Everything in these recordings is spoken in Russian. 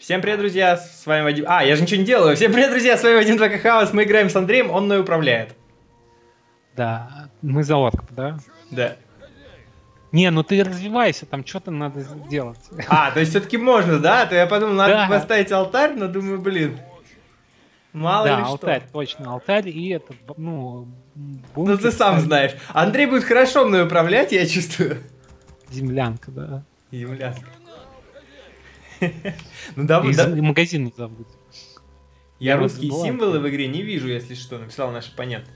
Всем привет, друзья, с вами Вадим... А, я же ничего не делаю. Всем привет, друзья, с вами Вадим Дракахаус. Мы играем с Андреем, он мной управляет. Да, мы за орков, да? Да. Не, ну ты развивайся, там что-то надо делать. А, то есть все-таки можно, да? То я подумал, надо поставить алтарь, но думаю, блин, мало ли что. Да, алтарь, точно, алтарь и это, ну... Ну ты сам знаешь. Андрей будет хорошо мной управлять, я чувствую. Землянка, да. Землянка. Ну давай. Магазин не забудь. Я русские символы в игре не вижу, если что, написал наш оппонент.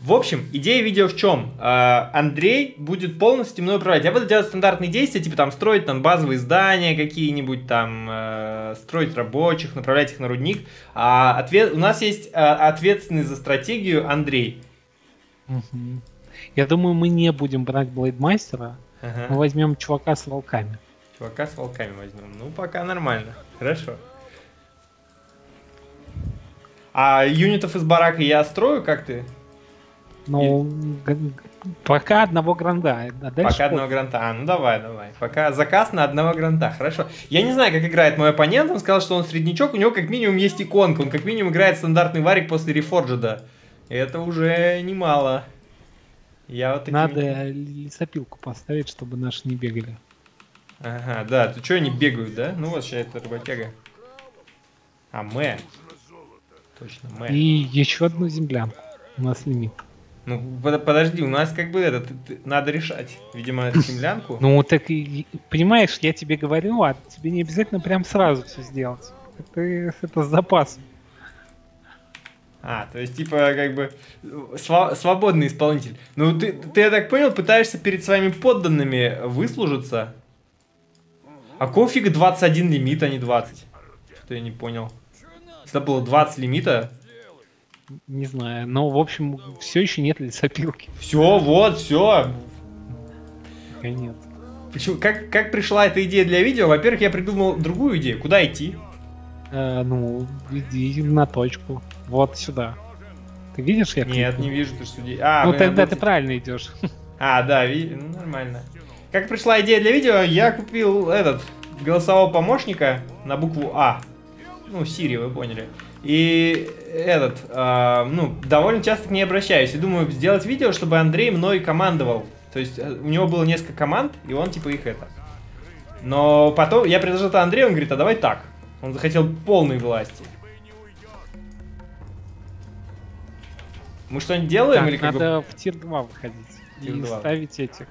В общем, идея видео в чем? Андрей будет полностью мной управлять. Я буду делать стандартные действия, типа там строить там базовые здания какие-нибудь, там строить рабочих, направлять их на рудник. А у нас есть ответственный за стратегию Андрей. Угу. Я думаю, мы не будем брать Блейдмастера, ага. Мы возьмем чувака с волками. Чувака с волками возьмем. Ну, пока нормально. Хорошо. А юнитов из барака я строю, как ты? Ну, пока одного гранта. А пока одного гранта. А, ну давай, давай. Пока заказ на одного гранта. Хорошо. Я не знаю, как играет мой оппонент. Он сказал, что он среднячок. У него как минимум есть иконка. Он как минимум играет стандартный варик после Reforged. Это уже немало. Я вот таким... Надо лесопилку поставить, чтобы наши не бегали. Ага, да. Тут что они бегают, да? Ну вот сейчас это работяга. А, мэ. Точно, мэ. И еще одну землянку. У нас лимит. Ну, подожди, у нас как бы это, надо решать, видимо, землянку. Ну, так и, понимаешь, я тебе говорю, а тебе не обязательно прям сразу все сделать. Это с запасом. А, то есть, типа, как бы, свободный исполнитель. Ну, ты, я так понял, пытаешься перед своими подданными выслужиться. А какого фига 21 лимит, а не 20? Что-то я не понял. Всегда было 20 лимита. Не знаю, но в общем все еще нет лесопилки. Все, вот, все. Пока нет. Почему? Как пришла эта идея для видео? Во-первых, я придумал другую идею. Куда идти? Ну, иди на точку. Вот сюда. Ты видишь, я? Нет, не вижу, ты что сюда. А, ну тогда ты правильно идешь. А, да, ну, нормально. Как пришла идея для видео? Я купил этот голосового помощника на букву А. Ну, Сири, вы поняли. И этот, ну, довольно часто к ней обращаюсь. И думаю, сделать видео, чтобы Андрей мной командовал. То есть у него было несколько команд, и он типа их это. Но потом я предложил это Андрею, он говорит, а давай так. Он захотел полной власти. Мы что-нибудь делаем? Так, или как надо бы... в тир 2 выходить. Тир 2. И ставить этих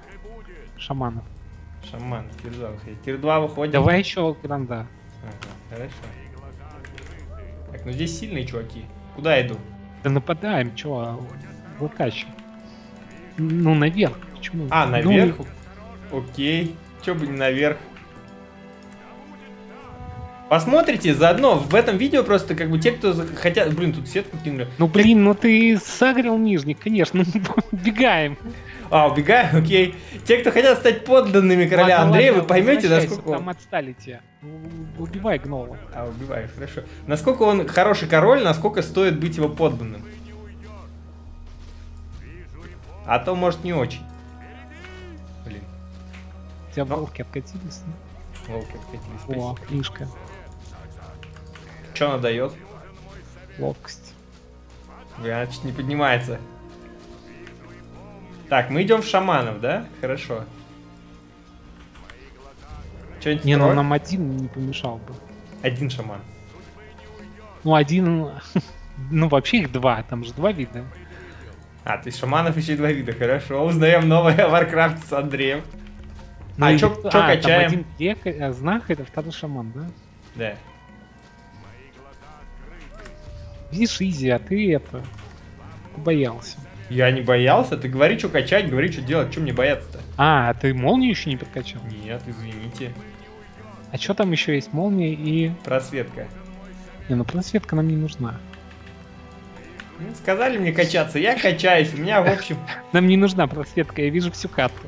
шаманов. Шаманов, тир 2 выходить. Тир 2 выходит. Давай еще гранда. Ага, хорошо. Ну здесь сильные чуваки. Куда я иду? Да нападаем, чего? Выкачиваем. Ну, наверх. Почему? А, наверх? Ну... Окей. Че бы не наверх? Посмотрите, заодно в этом видео просто как бы те, кто хотят... Блин, тут сетку кинули. Ну, блин, ну ты сагрил нижник, конечно. Убегаем. А, убегаем? Окей. Те, кто хотят стать подданными короля Андрея, вы поймете, насколько... Там отстали те. Убивай гнома. А, убивай, хорошо. Насколько он хороший король, насколько стоит быть его подданным. А то, может, не очень. Блин. У тебя волки откатились? Волки откатились, спасибо. О, книжка. Что она дает? Ловкость. Блин, она чуть не поднимается. Так, мы идем в шаманов, да? Хорошо. Не, ну нам один не помешал бы. Один шаман. Ну один, ну вообще их два, там же два вида. А, то есть шаманов еще и два вида, хорошо. Узнаем новое Warcraft с Андреем. Ну, а что качаем? Там один лекарь, знах, это второй шаман, да? Да. Видишь, изи, а ты это, ты боялся. Я не боялся, ты говори, что качать, говори, что делать, что мне бояться-то? А, ты молнию еще не подкачал? Нет, извините. А что там еще есть? Молния и... Просветка. Не, ну просветка нам не нужна. Ну, сказали мне качаться, я качаюсь, у меня в общем... Нам не нужна просветка, я вижу всю карту.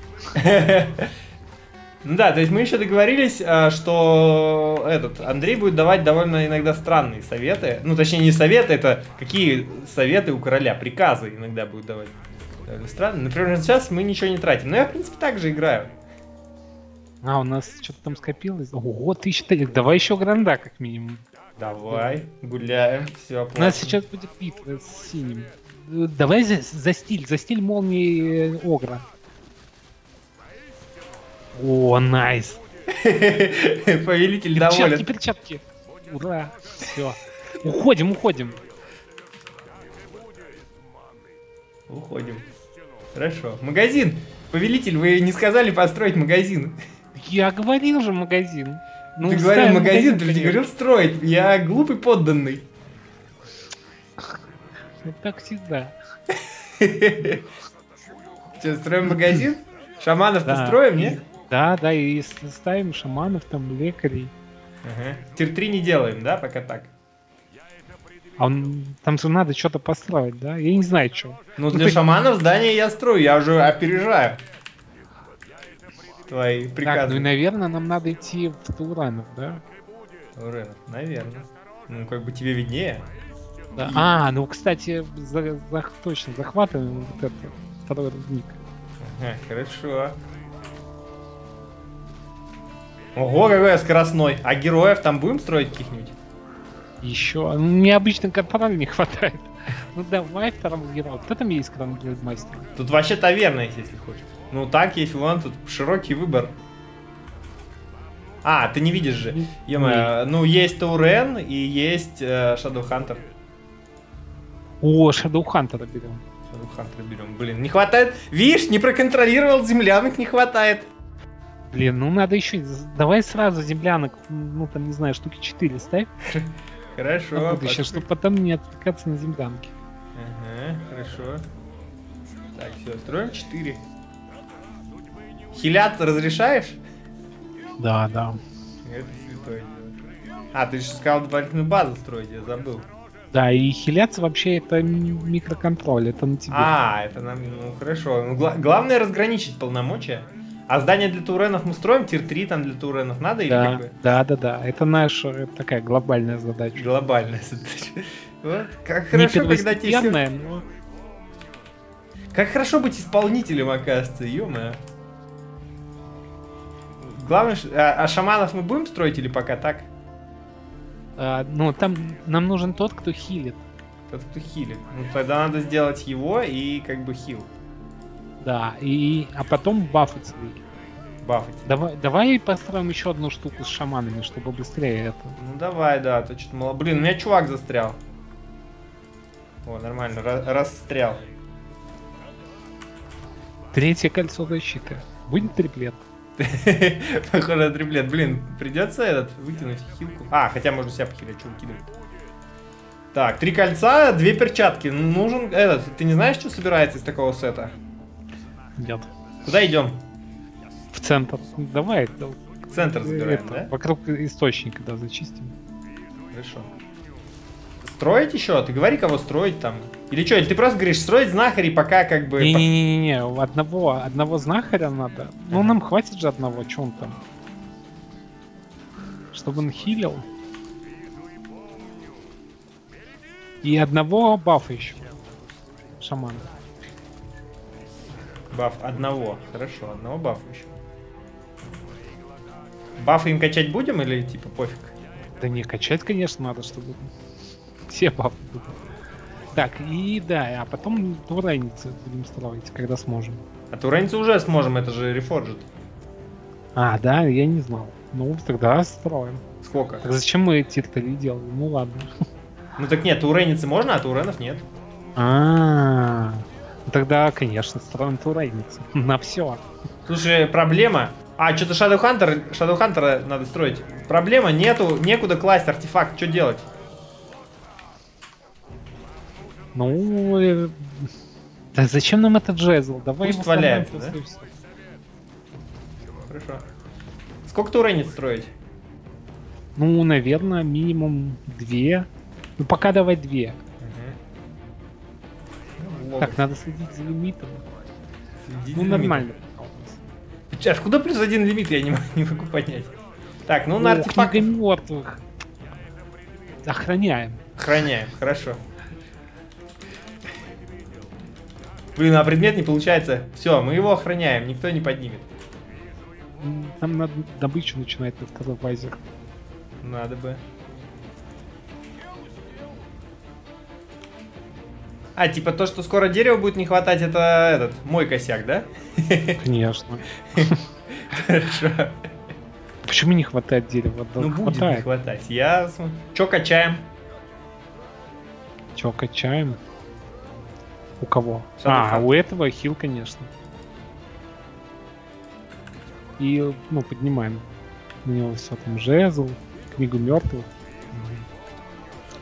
Ну да, то есть мы еще договорились, что этот Андрей будет давать довольно иногда странные советы. Ну точнее не советы, это какие советы у короля, приказы иногда будет давать. Странно. Например, сейчас мы ничего не тратим. Но я, в принципе, так же играю. А, у нас что-то там скопилось. Ого, 1300. Давай еще гранда, как минимум. Давай, гуляем, все оплачено. У нас сейчас будет битва с синим. Давай за стиль молнии Огра. О, найс. Повелитель перчатки, доволен. Перчатки. Ура, все. Уходим, уходим. Уходим. Хорошо. Магазин. Повелитель, вы не сказали построить магазин. Я говорил же магазин. Ну, ты говорил магазин, ты не говорил строить. Я глупый подданный. Как всегда. Что, строим магазин? Шаманов построим, нет? Да, да, и ставим шаманов, там, лекарей. Тир-3 не делаем, да, пока так? А он, там же надо что-то построить, да? Я не знаю, что. Ну, для шаманов здание я строю, я уже опережаю твои приказы. Так, ну и, наверное, нам надо идти в Тауранов, да? Тауренов, наверное. Ну, как бы тебе виднее. Да. А, ну, кстати, точно, захватываем вот этот второй рудник. Ага, хорошо. Ого, какой я скоростной. А героев там будем строить каких-нибудь? Еще. Мне обычно корпораль не хватает. Ну давай второму герою. Кто там есть, кроме Блейдмастера? Тут вообще таверна есть, если хочешь. Ну так есть, вон тут широкий выбор. А, ты не видишь же. Е-мое, ну есть Таурен и есть Shadow Hunter. О, Shadow Hunter берем. Shadow Hunter берем. Блин, не хватает. Видишь, не проконтролировал землянок, не хватает. Блин, ну надо еще. Давай сразу землянок, ну там не знаю, штуки 4 ставь. Хорошо. Будущее, чтобы потом не отвлекаться на землянки. Ага, хорошо. Так, все, строим 4. Хилят разрешаешь? Да, да. Это святой. А, ты же сказал дополнительную базу строить, я забыл. Да, и хиляться вообще это микроконтроль, это на тебе. А, это нам, ну хорошо. Ну, главное разграничить полномочия. А здание для Тауренов мы строим, тир-3 там для Тауренов надо или как бы? Да, да, да. Это наша такая глобальная задача. Глобальная задача. Вот. Как хорошо, когда тебе все... но... Как хорошо быть исполнителем, оказывается, ё-моё. Главное, а шаманов мы будем строить или пока так? А, ну, там нам нужен тот, кто хилит. Тот, кто хилит. Ну, тогда надо сделать его и как бы хил. Да, и а потом бафать. Бафать. Давай построим еще одну штуку с шаманами, чтобы быстрее это. Ну давай, да, то что-то мало. Блин, у меня чувак застрял. О, нормально, расстрял. Третье кольцо защиты. Будет триплет. Похоже на триплет. Блин, придется этот выкинуть хилку. А, хотя можно себя похилять, что выкидывать. Так, 3 кольца, 2 перчатки. Нужен этот. Ты не знаешь, что собирается из такого сета? Нет. Куда идем? В центр. Давай. В центр забираем, это, да? Вокруг источника, да, зачистим. Хорошо. Строить еще? Ты говори, кого строить там. Или что? Или ты просто говоришь, строить знахарей пока как бы... Не-не-не, одного знахаря надо. Ну, нам хватит же одного, что он там. Чтобы он хилил. И одного бафа еще. Шамана. Баф одного. Хорошо, одного бафа еще. Бафы им качать будем или типа пофиг? Да не, качать, конечно, надо, чтобы все бафы будут. Так, и да, а потом Тауреницу будем строить, когда сможем. А Тауреницу уже сможем, это же Reforged. А, да, я не знал. Ну, тогда строим. Сколько? Так зачем мы тир-3 делаем? Ну ладно. Ну так нет, Тауреницу можно, а Тауренов нет. А-а-а. Тогда, конечно, строим Тауреницу. На все. Слушай, проблема. А, что-то Shadow Hunter надо строить. Проблема, нету, некуда класть артефакт. Что делать? Ну, да зачем нам этот джезл? Давай пусть валяется, да? Хорошо. Сколько Тауренец строить? Ну, наверное, минимум 2. Ну, пока давай 2. Так, надо следить за лимитом. Следить ну, за нормально. Лимитом. Откуда плюс 1 лимит, я не могу понять. Так, ну на артефакт... Книга мертвых. Охраняем. Охраняем, хорошо. Блин, а предмет не получается. Все, мы его охраняем, никто не поднимет. Нам надо добычу начинать, ты сказал, Вайзер. Надо бы. А, типа то, что скоро дерева будет не хватать, это этот, мой косяк, да? Конечно. Хорошо. Почему не хватает дерева? Да, ну, хватает. Будет не хватать. Я... Чё качаем? Чё качаем? У кого? А, у этого хил, конечно. И, ну, поднимаем. У него все там жезл, книгу мертвых.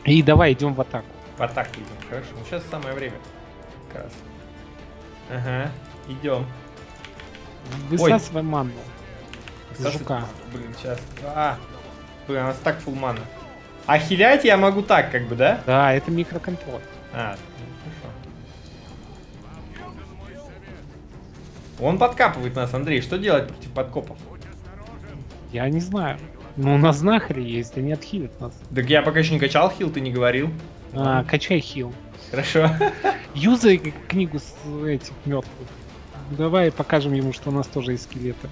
И давай идем в атаку. В атаку идем, хорошо. Ну, сейчас самое время. Как раз. Ага, идем. Высасывай манну. Жука. Блин, сейчас. Блин, у нас так фул мана. А хилять я могу так, как бы, да? Да, это микроконтроль. Хорошо. Он подкапывает нас, Андрей. Что делать против подкопов? Я не знаю. Ну, у нас знахари есть, они отхилят нас. Так я пока еще не качал хил, ты не говорил. Качай хил. Хорошо. Юзай книгу с этих мертвых. Давай покажем ему, что у нас тоже есть скелеты.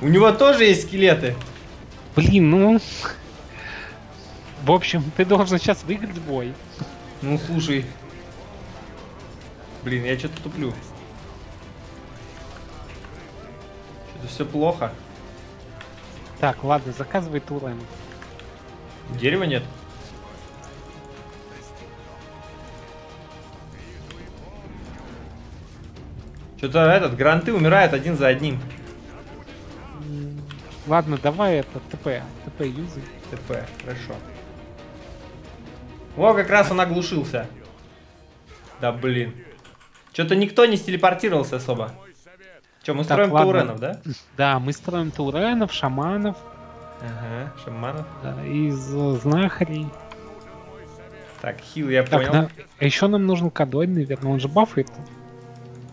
У него тоже есть скелеты. Блин, ну... В общем, ты должен сейчас выиграть бой. Ну, слушай. Блин, я что-то туплю. Что-то все плохо. Так, ладно, заказывай Таурен. Дерева нет? Что-то этот, гранты умирают один за одним. Ладно, давай это, ТП юзай. ТП, хорошо. О, как раз он оглушился. Да блин. Что-то никто не стелепортировался особо. Че, мы строим тауренов, да? Да, мы строим тауренов, шаманов. Ага, шаманов. Да, из знахарей. Так, хил, я понял. А еще нам нужен Кадой, наверное, он же бафает.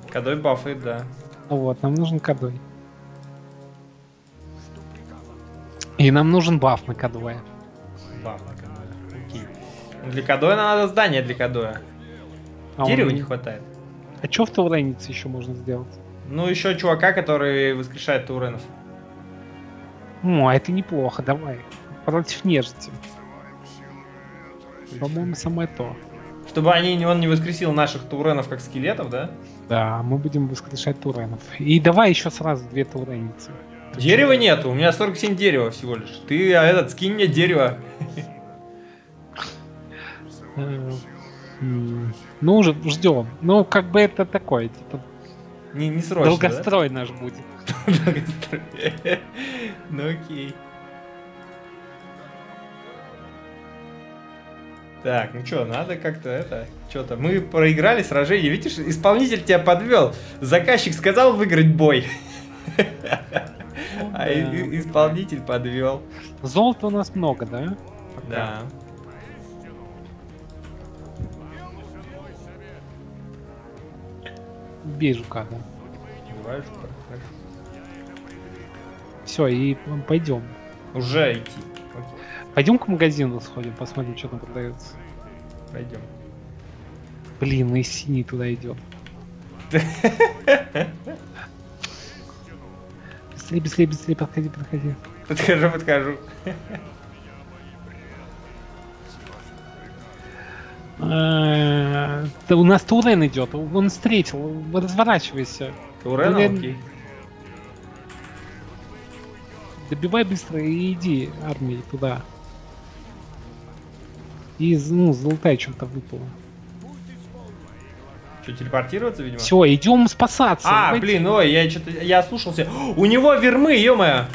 Кадой бафает, да. Вот, нам нужен Кадой. И нам нужен баф на Кадоя. Баф на Кадоя. Окей. Для Кадоя надо здание для Кадоя. Дерева не хватает. А что в Тауренице еще можно сделать? Ну, еще чувака, который воскрешает Тауренов. Ну, а это неплохо, давай. Против нежити. По-моему, самое то. Чтобы он не воскресил наших Тауренов как скелетов, да? Да, мы будем воскрешать Тауренов. И давай еще сразу две Тауреницы. Дерева нету, у меня 47 дерева всего лишь. Ты, скинь мне дерево. Ну, уже ждем. Ну, как бы это такое, типа... Не срочно, долгострой наш будет. Ну, окей. Так, ну что, надо как-то что-то. Мы проиграли сражение, видишь, исполнитель тебя подвел. Заказчик сказал выиграть бой. А исполнитель подвел. Золота у нас много, да? Да. Бей жука, да. Все, и пойдем. Уже идти. Пойдем к магазину сходим, посмотрим, что там продается. Пойдем. Блин, и синий туда идет. Быстрее, быстрее, быстрее, подходи, подходи. Подхожу, подхожу. У нас Таурен идет, он встретил, разворачивайся. Таурен, окей. Добивай быстро и иди армии туда. И, ну, золотая чем-то выпала. Что, телепортироваться, видимо? Все, идем спасаться. Блин, ой, я ослушался. У него вермы, ё-моё.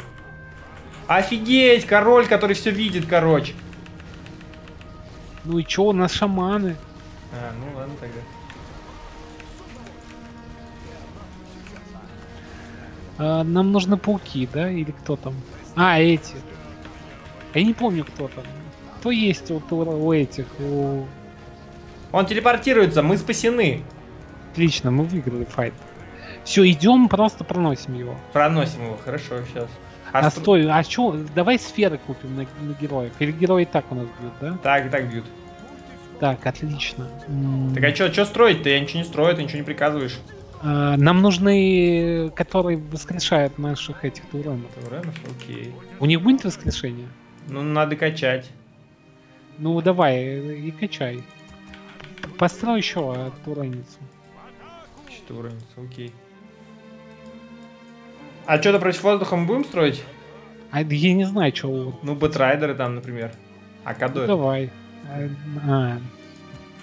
Офигеть, король, который все видит, короче. Ну и чё, у нас шаманы. Ну ладно тогда. Нам нужны пауки, да? Или кто там? Эти. Я не помню, кто там. Кто есть у этих? Он телепортируется, мы спасены. Отлично, мы выиграли файт. Все, идем, просто проносим его. Проносим его, хорошо, сейчас. Стой, чё, давай сферы купим на героев. Или герои так у нас бьют, да? Так, и так бьют. Так, отлично. Так, а чё строить-то? Я ничего не строю, ты ничего не приказываешь. Нам нужны, которые воскрешают наших этих Тауренов. Тауренов, окей. У них будет воскрешение? Ну, надо качать. Ну, давай, и качай. Построй еще Тауреницу. Тауреницу, окей. А что-то против воздуха мы будем строить? А я не знаю, чего. Ну, Батрайдеры там, например. А Кадой. Ну, давай.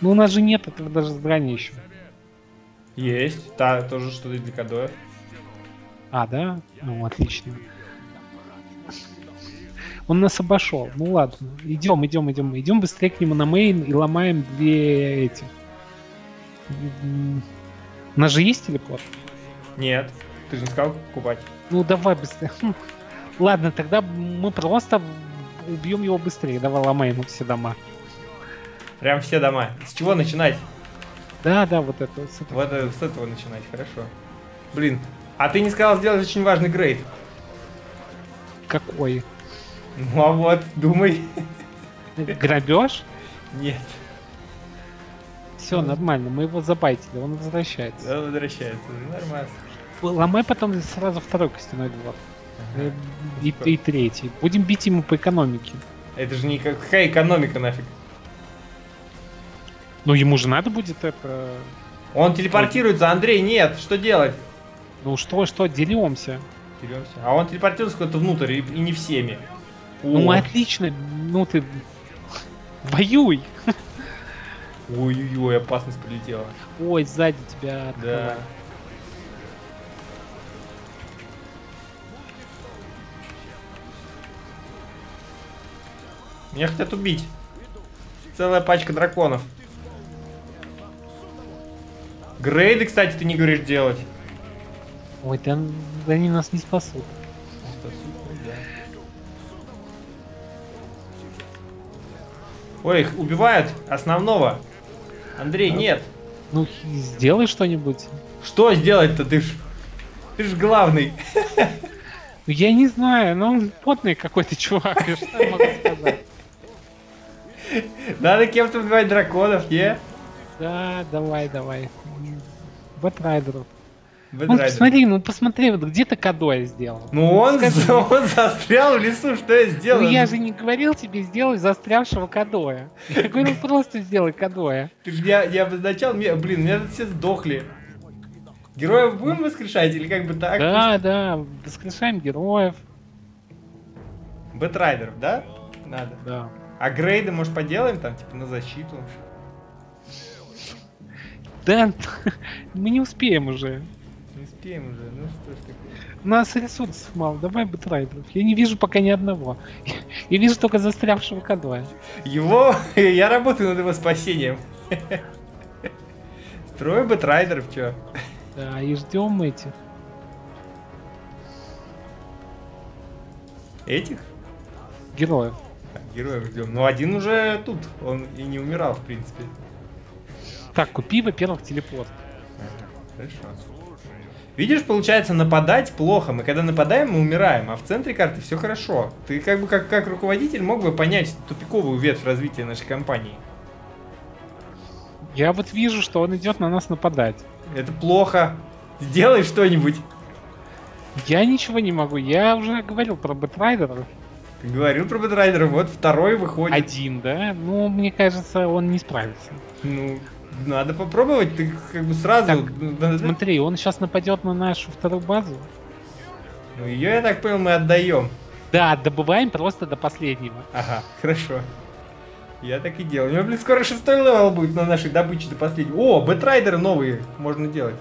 Ну, у нас же нет этого даже здания еще. Есть. Та тоже что-то для Кадоев. А, да? Ну, отлично. Он нас обошел. Ну, ладно. Идем, идем, идем. Идем быстрее к нему на мейн и ломаем две эти. У нас же есть телепорт? Нет. Ты же не сказал покупать. Ну, давай быстрее. Ладно, тогда мы просто убьем его быстрее. Давай ломаем все дома. Прям все дома. С чего начинать? Да, да, вот это. С этого. Вот с этого начинать, хорошо. Блин, а ты не сказал сделать очень важный грейд. Какой? Ну а вот, думай. Грабеж? Нет. Все, нормально, мы его забайтили, он возвращается. Да, возвращается, нормально. Ломай потом сразу второй костяной двор. Ага. И третий. Будем бить ему по экономике. Это же не какая экономика нафиг. Ну ему же надо будет это... Он телепортируется, Андрей, нет, что делать? Ну что, деремся. Деремся. А он телепортируется куда-то внутрь и не всеми. Ну отлично, ну ты... Воюй! Ой-ой-ой, опасность прилетела. Ой, сзади тебя открывает. Да. Меня хотят убить. Целая пачка драконов. Грейды, кстати, ты не говоришь делать. Ой, да они нас не спасут. Да. Ой, их убивают основного. Андрей, нет. Ну, сделай что-нибудь. Что сделать-то? Ты ж главный. Я не знаю, но он потный какой-то чувак, что я могу сказать. Надо кем-то убивать драконов, не? Да, давай, давай. Батрайдеров. Ну посмотри, вот где-то Кадой сделал. Ну он застрял в лесу, что я сделал? Ну я же не говорил тебе, сделай застрявшего Кадоя. Я говорил, просто сделай Кадоя. Я обозначал, блин, меня тут все сдохли. Героев будем воскрешать или как бы так? Да, да, воскрешаем героев. Батрайдеров, да? Надо. Да. А грейды, может, поделаем там, типа, на защиту? Да, мы не успеем уже. Не успеем уже, ну что ж такое. У нас ресурсов мало, давай Батрайдеров. Я не вижу пока ни одного. Я вижу только застрявшего Кадоя. Его? Я работаю над его спасением. Строю Батрайдеров, чё? Да, и ждем этих. Этих? Героев. Героев ждем. Но один уже тут, он и не умирал, в принципе. Так, купи, во-первых, телепорт. Хорошо. Видишь, получается, нападать плохо. Мы когда нападаем, мы умираем, а в центре карты все хорошо. Ты как бы как руководитель мог бы понять тупиковую ветвь развития нашей компании. Я вот вижу, что он идет на нас нападать. Это плохо. Сделай что-нибудь. Я ничего не могу. Я уже говорил про Батрайдера. Ты говорил про Батрайдера. Вот второй выходит. Один, да? Ну, мне кажется, он не справится. Ну, надо попробовать. Ты как бы сразу... Так, смотри, он сейчас нападет на нашу вторую базу. Ну, ее, я так понял, мы отдаем. Да, добываем просто до последнего. Ага, хорошо. Я так и делаю. У меня, блин, скоро 6-й левел будет на нашей добыче до последнего. О, Бэтрайдеры новые можно делать.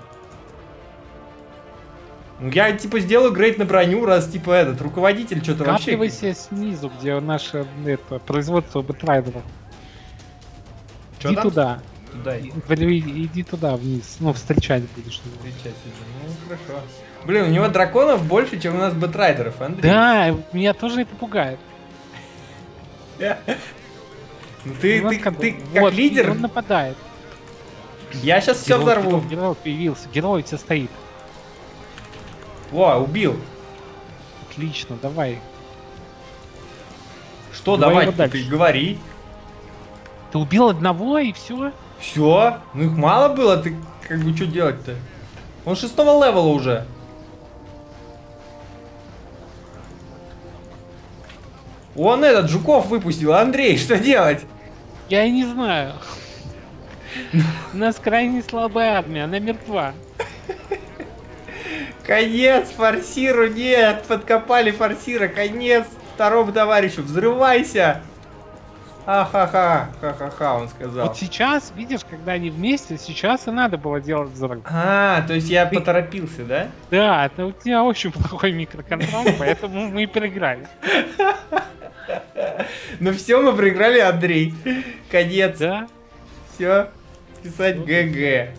Ну, я, типа, сделаю грейд на броню, раз, типа, этот, руководитель что-то вообще... Скапливайся снизу, где наше, это, производство Бэтрайдеров. Иди там? Туда. Туда иди туда, вниз. Ну, встречать будешь. Встречать, ну, хорошо. Блин, у него драконов больше, чем у нас Бэтрайдеров, Андрей. Да, меня тоже это пугает. Ты как вот, лидер. Он нападает. Я сейчас все взорву. Герой появился. Герой у тебя стоит. О, убил. Отлично, давай. Что давай? Ты говори. Ты убил одного и все? Все? Ну их мало было, ты как бы что делать-то? Он 6-го левела уже. Он этот, жуков выпустил. Андрей, что делать? Я не знаю. У нас крайне слабая армия, она мертва. Конец форсиру, нет, подкопали форсира, конец второму товарищу, взрывайся. Ахаха, ха-ха-ха, он сказал. Вот сейчас, видишь, когда они вместе, сейчас и надо было делать взрыв. А, то есть я поторопился, да? Да, это у тебя очень плохой микроконтроль, поэтому мы и проиграли. Ну все, мы проиграли, Андрей. Конец. Да. Все, писать ГГ.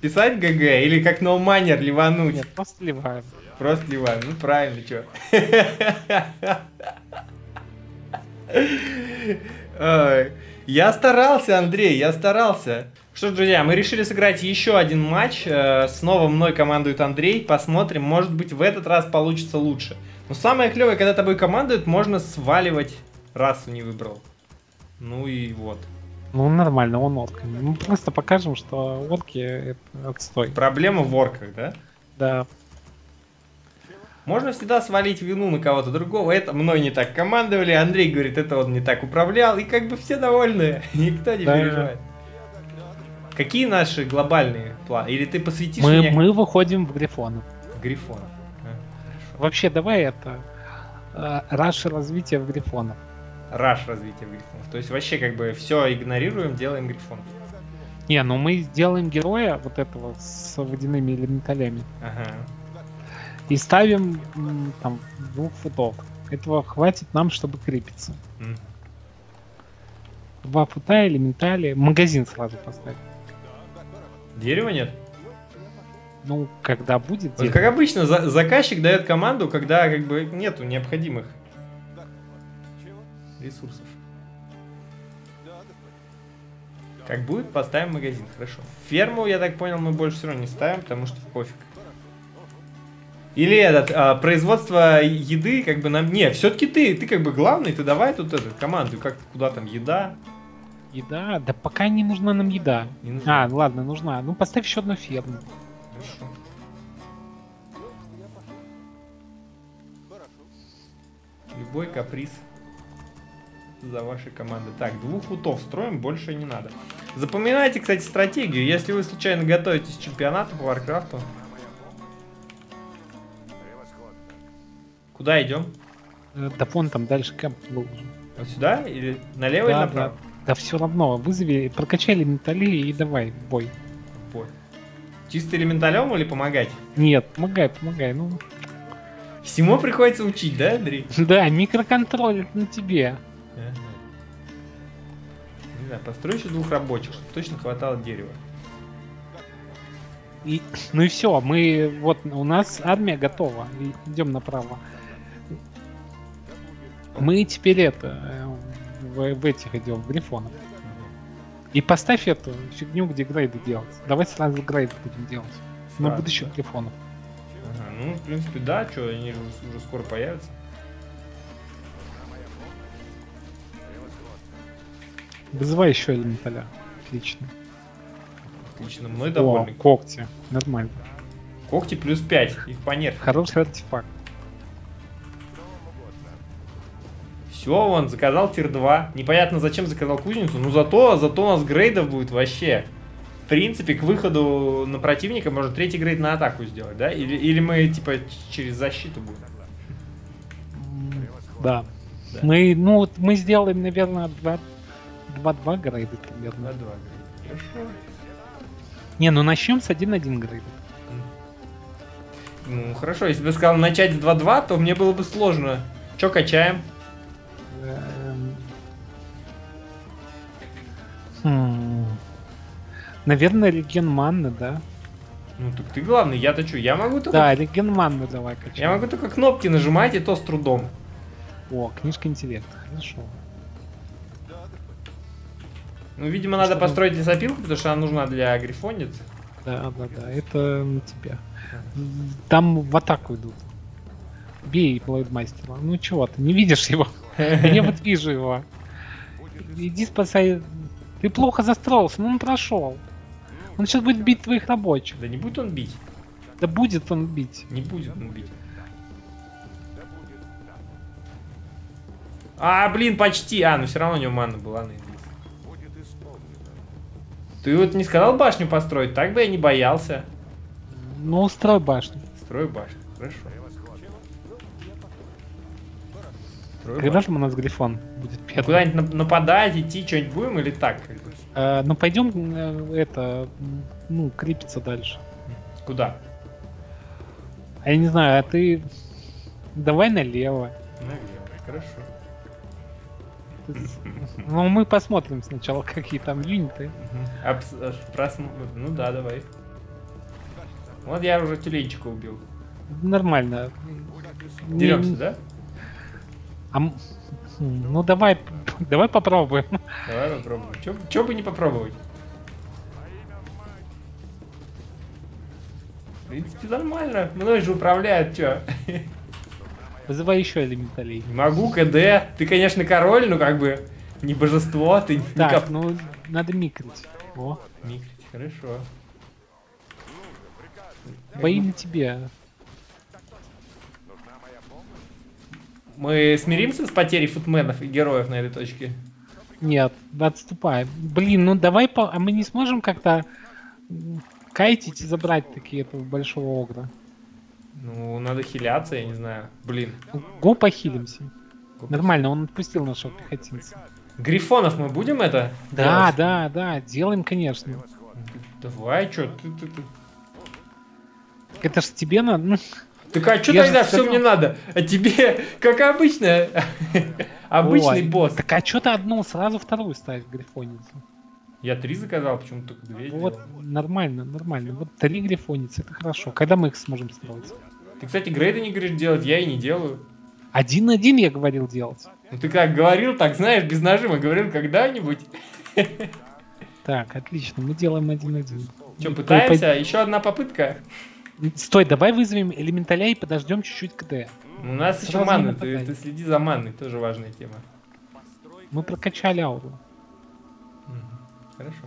Писать ГГ или как ноумайнер ливануть? Нет, просто ливаем. Просто ливаем, ну правильно, чё. Я старался, Андрей, я старался. Что ж, друзья, мы решили сыграть еще один матч. Снова мной командует Андрей. Посмотрим, может быть, в этот раз получится лучше. Но самое клевое, когда тобой командуют, можно сваливать, расу не выбрал. Ну и вот. Ну нормально, он орк. Мы просто покажем, что орки отстой. Проблема в орках, да? Да. Можно всегда свалить вину на кого-то другого. Это мной не так командовали, Андрей говорит, это он не так управлял. И как бы все довольны, никто не переживает. Какие наши глобальные планы? Или ты посвятишь меня? Мы выходим в Гриффона. В Гриффона. Вообще, давай это... Раш развития в Гриффона. Раш развития в Гриффонов. То есть вообще как бы все игнорируем, делаем Гриффон. Не, ну мы сделаем героя вот этого с водяными элементалями. Ага. И ставим там 2 футов. Этого хватит нам, чтобы крепиться. 2 фута, элементали. Магазин сразу поставим. Дерева нет? Ну, когда будет вот дерево. Как обычно, заказчик дает команду, когда как бы нету необходимых ресурсов. Как будет, поставим магазин, хорошо. Ферму, я так понял, мы больше все равно не ставим, потому что пофиг. Или этот, производство еды, как бы нам... Не, все-таки ты как бы главный, ты давай тут эту команду, как куда там еда. Еда? Да пока не нужна нам еда. Нужна. А, ладно, нужна. Ну, поставь еще одну ферму. Хорошо. Любой каприз за вашей команды. Так, 2 футов строим, больше не надо. Запоминайте, кстати, стратегию. Если вы случайно готовитесь к чемпионату по Warcraft. Куда идем? Да вон там дальше кэмп был. Вот сюда? Или налево, да, или направо? Да, да все равно. Вызови, прокачай элементали и давай в бой. Бой. Чисто элементалем или помогать? Нет, помогай, помогай. Ну. Всему приходится учить, да, Андрей? Да, микроконтроль на тебе. Не знаю, построю еще 2 рабочих, чтобы точно хватало дерева. И, ну и все, мы вот у нас армия готова. Идем направо. Мы теперь это в этих идем, в Гриффонах. И поставь эту фигню, где грейды делать. Давай сразу грейды будем делать. Сразу, на будущих Гриффонах. Ага, ну, в принципе, да, что, они же уже скоро появятся. Вызывай еще элементаля. Отлично. Отлично, мной довольны. Когти. Нормально. Когти плюс 5. Их по нервам. Хороший артефакт. Все, он заказал тир 2. Непонятно, зачем заказал кузницу, но зато у нас грейдов будет вообще. В принципе, к выходу на противника можно 3-й грейд на атаку сделать, да? Или мы, типа, через защиту будем? Да. Да. Мы, ну, вот мы сделаем, наверное, 2-2 грейда примерно. 2-2 грейда. Хорошо. Не, ну начнем с 1-1 грейда. Ну хорошо, если бы я сказал начать с 2-2, то мне было бы сложно. Че качаем? Наверное, реген манны, да? Ну так ты главный, я-то чё, я могу только... Да, реген манны давай качаем. Я могу только кнопки нажимать, и то с трудом. О, книжка интеллекта, хорошо. Ну, видимо, надо построить лесопилку, потому что она нужна для гриффонец. Да, да, да, это на тебя. Там в атаку идут. Бей Блейдмастера. Ну чего ты, не видишь его? Я вот вижу его. Иди спасай. Ты плохо застроился, но он прошел. Он сейчас будет бить твоих рабочих. Да не будет он бить. Да будет он бить. Не будет он бить. А, блин, почти. А, ну все равно у него мана была. Ты вот не сказал башню построить, так бы я не боялся. Ну, строй башню. Строй башню, хорошо. Когда там у нас Гриффон будет первый? Куда-нибудь нападать, идти, что-нибудь будем или так? Ну, пойдем, ну, крепиться дальше. Куда? А я не знаю, а ты... Давай налево. Налево, хорошо. Ну, мы посмотрим сначала, какие там юниты. Ну да, давай. Вот я уже тюленчика убил. Нормально. Деремся, да? Ну давай, давай попробуем. Давай попробуем. Чё бы не попробовать? В принципе, нормально. Мной же управляют, чё? Вызывай еще элементалей. Могу, КД. Ты, конечно, король, но как бы не божество, ты так, никак... ну, надо микрить. О, микрить, хорошо. Бои на тебе. Мы смиримся с потерей футменов и героев на этой точке? Нет, отступаем. Блин, ну давай по... А мы не сможем как-то кайтить и забрать такие этого большого огра? Ну, надо хиляться, я не знаю. Блин. Го похилимся. Нормально, он отпустил нашего пехотинца. Гриффонов мы будем это? Да, делать? Да, да, делаем, конечно. Давай, что ты. Это ж тебе надо. Так а что тогда все мне надо? А тебе, как обычно, обычный босс. Так а что ты одну, сразу вторую ставишь гриффоницу? Я 3 заказал, почему-то только 2. Вот, сделал. Нормально, нормально. Вот 3 гриффоницы, это хорошо. Когда мы их сможем сделать? Ты, кстати, грейды не говоришь делать, я и не делаю. 1-1 я говорил делать. Ну ты как говорил, так знаешь, без нажима говорил когда-нибудь. Так, отлично, мы делаем 1-1. Че, пытаемся? Еще одна попытка? Стой, давай вызовем элементаля и подождем чуть-чуть КД. У нас еще маны, ты следи за манной, тоже важная тема. Мы прокачали ауру. Хорошо.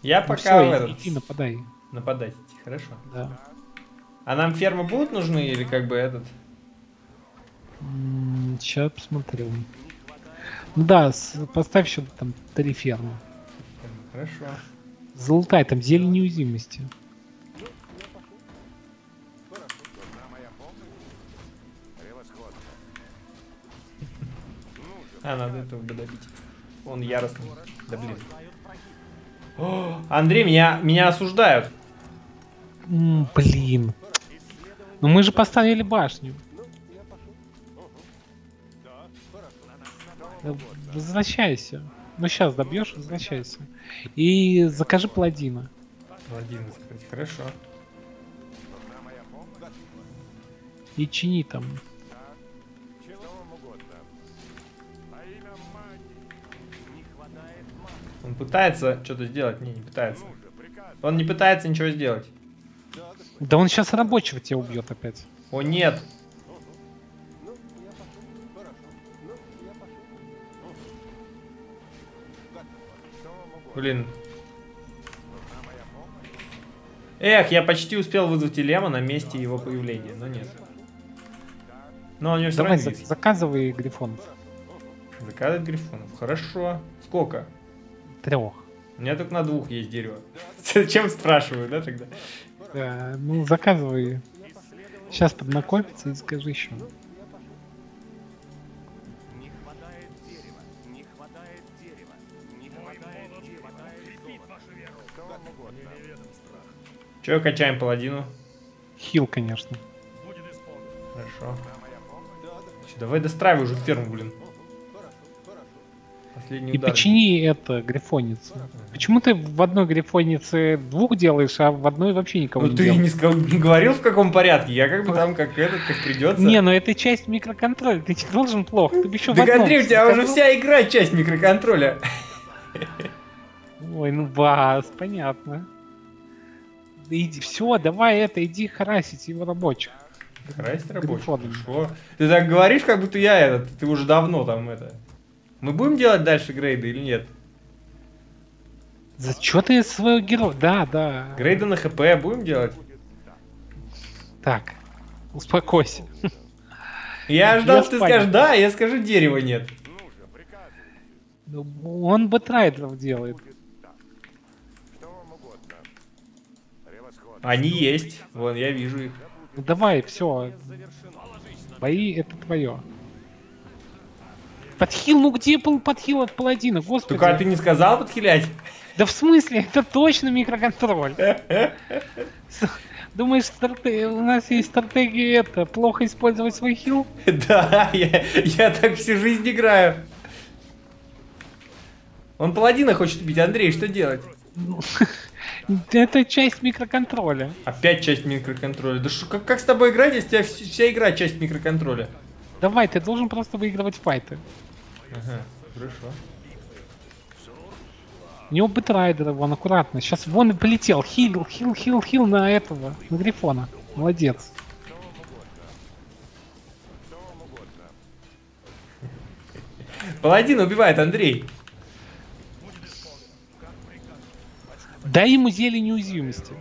Я ну пока... Все, иди, нападай. Нападать, хорошо. Да. А нам фермы будут нужны или как бы этот? Сейчас посмотрю. Ну да, поставь еще там 3 фермы. Хорошо. Золотая там зелень неуязвимости. А, надо этого добить. Он яростный. Да блин. О, Андрей, меня осуждают. Блин. Ну мы же поставили башню. Возвращайся. Ну сейчас добьешь, возвращайся. И закажи паладина. Паладина закажи, хорошо. И чини там. Он пытается что-то сделать? Не, не пытается. Он не пытается ничего сделать. Да он сейчас рабочего тебя убьет опять. О, нет. Блин. Эх, я почти успел вызвать Элема на месте его появления, но нет. Но у него все равно есть. Заказывай гриффонов. Заказывать гриффонов, хорошо. Сколько? 3. У меня только на 2 есть дерево. Чем спрашиваю, да, тогда? Да, ну заказывай. Сейчас поднакопится и скажи еще. Че, качаем паладину? Хил, конечно. Хорошо. Давай достраивай уже ферму, блин. Последний и удар. Почини это гриффоницу. Почему ты в одной гриффонице 2 делаешь, а в одной вообще никого не делаешь? Ну ты не говорил в каком порядке, я как бы там как этот, как придется. Не, ну это часть микроконтроля, ты не должен плохо. Ты еще так, Андрей, у тебя уже вся игра часть микроконтроля. Ой, ну бас, понятно. Иди, все, давай это, иди харасить его рабочих. Харасить рабочих? Хорошо. Ты так говоришь, как будто я этот, ты уже давно там это. Мы будем делать дальше грейды или нет? За чё ты своего героя? Да, да. Грейда на ХП будем делать? Так, успокойся. Я ждал, что ты скажешь да, я скажу дерева нет. Он батрайдеров делает. Они есть, вон я вижу их. Ну давай, все. Бои это твое. Подхил, ну где был подхил от паладина, господи. Только ты не сказал подхилять? Да в смысле, это точно микроконтроль. Думаешь, у нас есть стратегия это, плохо использовать свой хил? Да, я так всю жизнь играю. Он паладина хочет убить, Андрей, что делать? Это часть микроконтроля. Опять часть микроконтроля. Да шо, как с тобой играть, если у тебя вся игра часть микроконтроля? Давай, ты должен просто выигрывать файты. Ага, хорошо. У него бэтрайдер, вон, аккуратно. Сейчас вон и полетел. Хил на этого, на Гриффона. Молодец. Паладин убивает, Андрей. Дай ему зелье неуязвимости.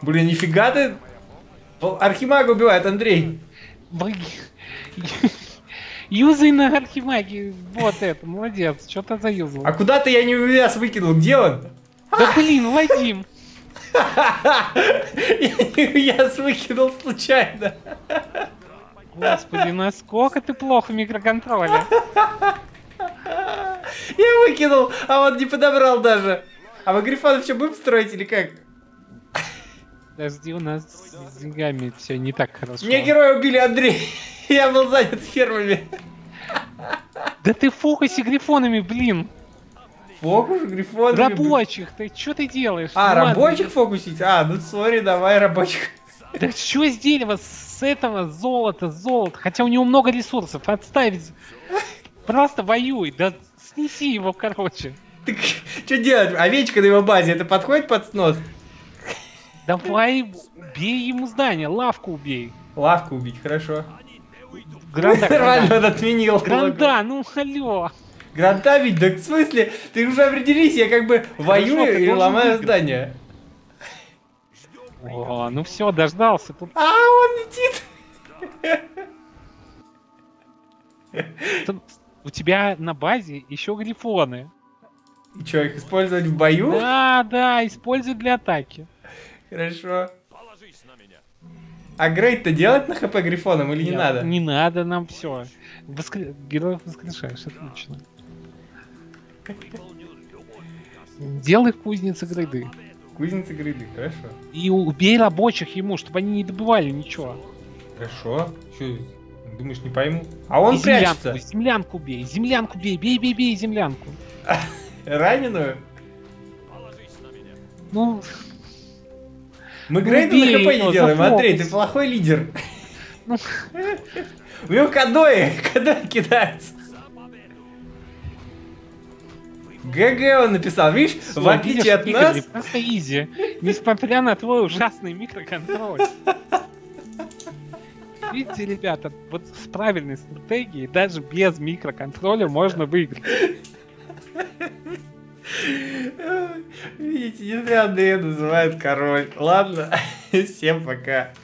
Блин, нифига ты. Архимага убивает, Андрей. Юзай на архимаге. Вот это, молодец. Что-то заюзал. А куда-то я не увяз выкинул. Где он? Да блин, Вадим. Я выкинул случайно. Господи, насколько ты плохо в микроконтроле. Я выкинул, а он не подобрал даже. А вы Гриффонов все будем строить или как? Подожди, у нас с деньгами все не так хорошо. Мне героя убили, Андрей. Я был занят фермами. Да ты фокуси грифонами, блин. Фокус грифонами? Рабочих, блин. Ты что ты делаешь? А, ну, рабочих ладно. Фокусить? А, ну сори, давай рабочих. Да что с дерева, с этого золото. Хотя у него много ресурсов, отставить. Просто воюй, да снеси его, короче. Так, что делать? Овечка на его базе, это подходит под снос? Давай, бей ему здание, лавку убей. Лавку убить, хорошо. Гранда, нормально, он отменил. Гранда, ну алё. Гранда ведь, да в смысле? Ты уже определись, я как бы воюю и ломаю здание. О, ну все, дождался. Тут... А, он летит. Тут у тебя на базе еще грифоны. И что, их использовать в бою? Да, да, используй для атаки. Хорошо. А грейд-то делать на хп грифоном или не надо? Не надо нам все. Героев воскрешаешь, отлично. Делай в кузнице грейды. Кузницы грейды, хорошо. И убей рабочих ему, чтобы они не добывали ничего. Хорошо. Че, думаешь, не пойму? А он прячется. Землянку бей, бей землянку. Раненую? Ну... Мы грейду на ХП не делаем, Андрей, ты плохой лидер. У него Кадой кидается. ГГ он написал, видишь, в отличие от нас. Просто изи, несмотря на твой ужасный микроконтроль. Видите, ребята, вот с правильной стратегией даже без микроконтроля можно выиграть. Видите, не зря Андрея называют король. Ладно, всем пока.